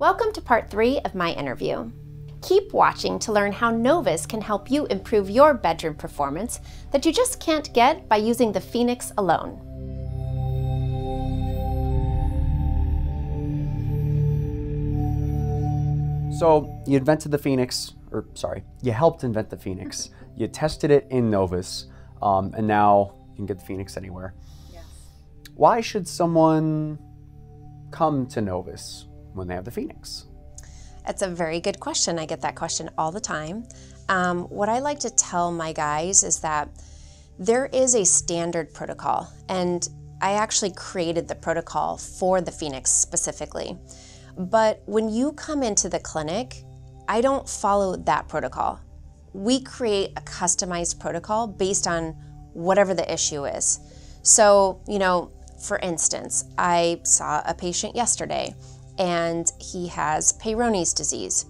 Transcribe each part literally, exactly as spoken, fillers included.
Welcome to part three of my interview. Keep watching to learn how Novus can help you improve your bedroom performance that you just can't get by using the Phoenix alone. So you invented the Phoenix, or sorry, you helped invent the Phoenix. You tested it in Novus, um, and now you can get the Phoenix anywhere. Yes. Why should someone come to Novus when they have the Phoenix? That's a very good question. I get that question all the time. Um, what I like to tell my guys is that there is a standard protocol, and I actually created the protocol for the Phoenix specifically. But when you come into the clinic, I don't follow that protocol. We create a customized protocol based on whatever the issue is. So, you know, for instance, I saw a patient yesterday and he has Peyronie's disease.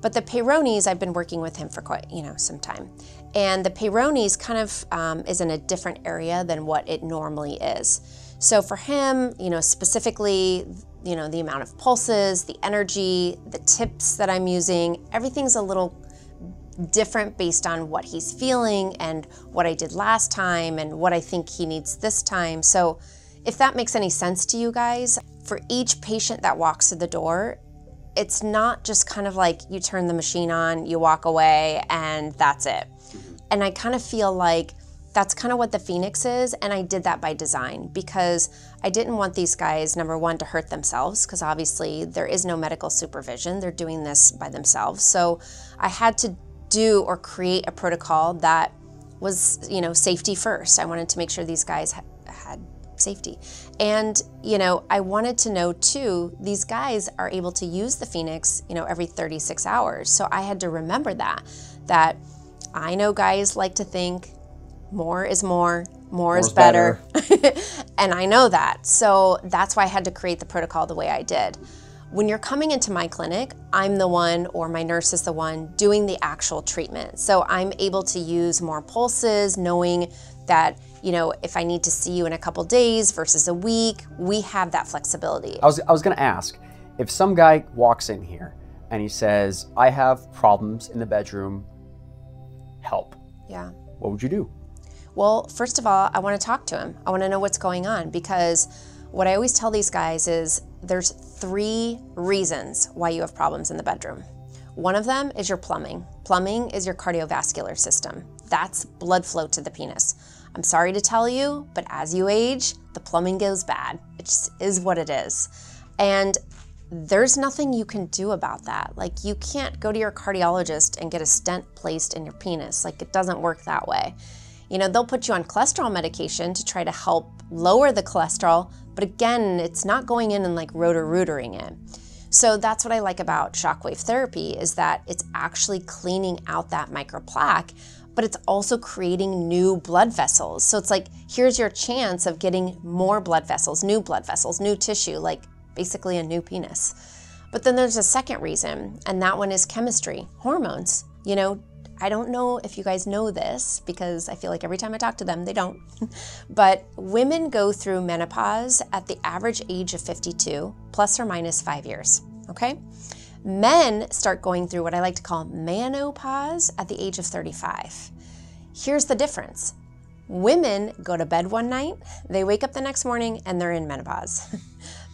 But the Peyronie's, I've been working with him for quite, you know, some time. And the Peyronie's kind of um, is in a different area than what it normally is. So for him, you know, specifically, you know, the amount of pulses, the energy, the tips that I'm using, everything's a little different based on what he's feeling and what I did last time and what I think he needs this time. So if that makes any sense to you guys, for each patient that walks through the door, it's not just kind of like you turn the machine on, you walk away, and that's it. And I kind of feel like that's kind of what the Phoenix is, and I did that by design because I didn't want these guys, number one, to hurt themselves, because obviously there is no medical supervision. They're doing this by themselves. So I had to do or create a protocol that was, you know, safety first. I wanted to make sure these guys ha had safety. And, you know, I wanted to know too, these guys are able to use the Phoenix, you know, every thirty-six hours. So I had to remember that, that I know guys like to think, more is more, more More's is better. better. And I know that. So that's why I had to create the protocol the way I did. When you're coming into my clinic, I'm the one, or my nurse is the one, doing the actual treatment. So I'm able to use more pulses, knowing that, you know, if I need to see you in a couple days versus a week, we have that flexibility. I was, I was gonna ask, if some guy walks in here and he says, I have problems in the bedroom, help. Yeah. What would you do? Well, first of all, I want to talk to him. I want to know what's going on, because what I always tell these guys is there's three reasons why you have problems in the bedroom. One of them is your plumbing. Plumbing is your cardiovascular system. That's blood flow to the penis. I'm sorry to tell you, but as you age, the plumbing goes bad. It just is what it is. And there's nothing you can do about that. Like, you can't go to your cardiologist and get a stent placed in your penis. Like, it doesn't work that way. You know, they'll put you on cholesterol medication to try to help lower the cholesterol, but again, it's not going in and like roto-rootering it. So that's what I like about shockwave therapy, is that it's actually cleaning out that microplaque, but it's also creating new blood vessels. So it's like, here's your chance of getting more blood vessels, new blood vessels, new tissue, like basically a new penis. But then there's a second reason, and that one is chemistry, hormones. You know, I don't know if you guys know this, because I feel like every time I talk to them, they don't. But women go through menopause at the average age of fifty-two, plus or minus five years, okay? Men start going through what I like to call manopause at the age of thirty-five. Here's the difference. Women go to bed one night, they wake up the next morning, and they're in menopause.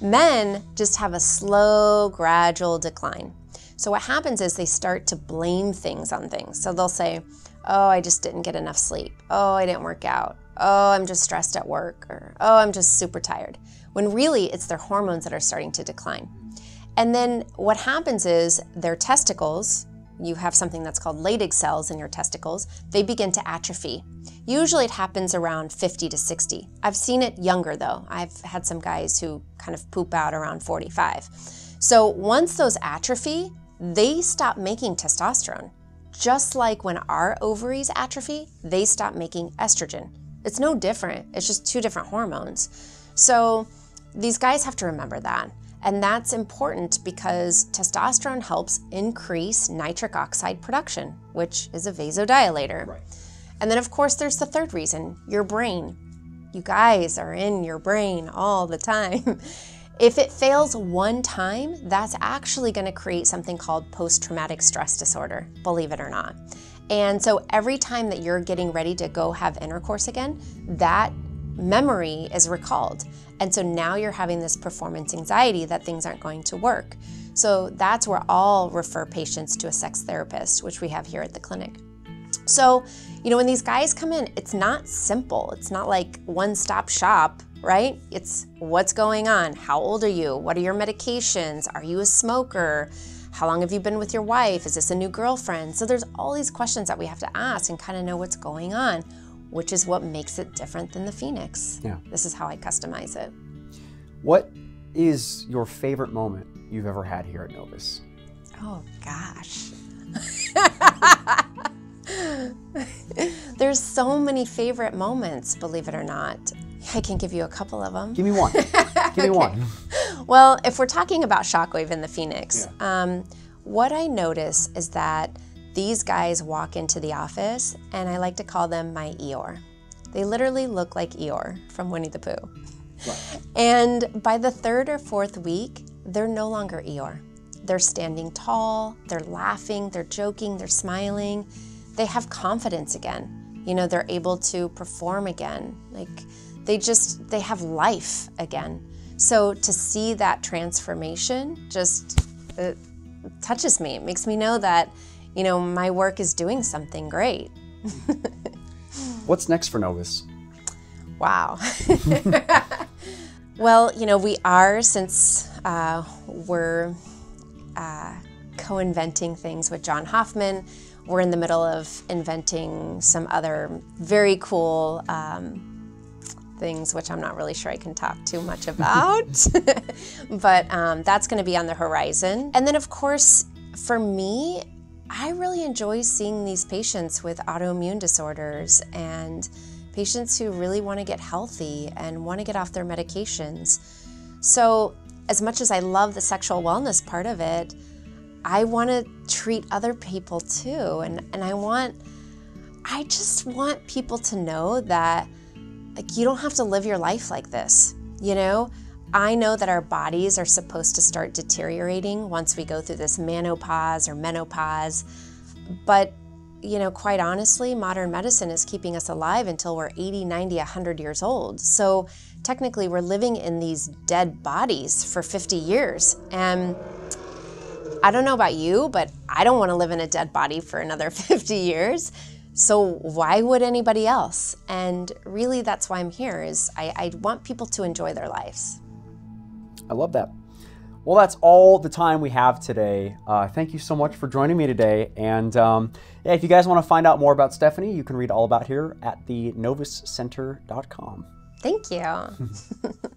Men just have a slow, gradual decline. So what happens is they start to blame things on things. So they'll say, oh, I just didn't get enough sleep. Oh, I didn't work out. Oh, I'm just stressed at work. Or, oh, I'm just super tired. When really it's their hormones that are starting to decline. And then what happens is their testicles, you have something that's called Leydig cells in your testicles, they begin to atrophy. Usually it happens around fifty to sixty. I've seen it younger though. I've had some guys who kind of poop out around forty-five. So once those atrophy, they stop making testosterone. Just like when our ovaries atrophy, they stop making estrogen. It's no different, it's just two different hormones. So these guys have to remember that. And that's important because testosterone helps increase nitric oxide production, which is a vasodilator. Right. And then of course, there's the third reason, your brain. You guys are in your brain all the time. If it fails one time, that's actually going to create something called post-traumatic stress disorder, believe it or not. And so every time that you're getting ready to go have intercourse again, that memory is recalled. And so now you're having this performance anxiety that things aren't going to work. So that's where I'll refer patients to a sex therapist, which we have here at the clinic. So, you know, when these guys come in, it's not simple. It's not like one-stop shop, right? It's what's going on? How old are you? What are your medications? Are you a smoker? How long have you been with your wife? Is this a new girlfriend? So there's all these questions that we have to ask and kind of know what's going on, which is what makes it different than the Phoenix. Yeah. This is how I customize it. What is your favorite moment you've ever had here at Novus? Oh gosh. There's so many favorite moments, believe it or not. I can give you a couple of them. Give me one. Give okay. me one. Well, if we're talking about shockwave in the Phoenix, yeah. um, what I notice is that these guys walk into the office, and I like to call them my Eeyore. They literally look like Eeyore from Winnie the Pooh. Right. And by the third or fourth week, they're no longer Eeyore. They're standing tall, they're laughing, they're joking, they're smiling. They have confidence again. You know, they're able to perform again. Like, They just, they have life again. So to see that transformation just it touches me. It makes me know that, you know, my work is doing something great. What's next for Novus? Wow. Well, you know, we are, since uh, we're uh, co-inventing things with John Hoffman, we're in the middle of inventing some other very cool um, things which I'm not really sure I can talk too much about, but um, that's going to be on the horizon. And then of course, for me, I really enjoy seeing these patients with autoimmune disorders and patients who really want to get healthy and want to get off their medications. So as much as I love the sexual wellness part of it, I want to treat other people too. And, and I want, I just want people to know that, like, you don't have to live your life like this, you know? I know that our bodies are supposed to start deteriorating once we go through this manopause or menopause, but, you know, quite honestly, modern medicine is keeping us alive until we're eighty, ninety, a hundred years old. So technically, we're living in these dead bodies for fifty years. And I don't know about you, but I don't want to live in a dead body for another fifty years. So why would anybody else? And really, that's why I'm here, is I, I want people to enjoy their lives. I love that. Well, that's all the time we have today. Uh, thank you so much for joining me today. And um, yeah, if you guys want to find out more about Stephanie, you can read all about her at the Novus Center dot com. Thank you.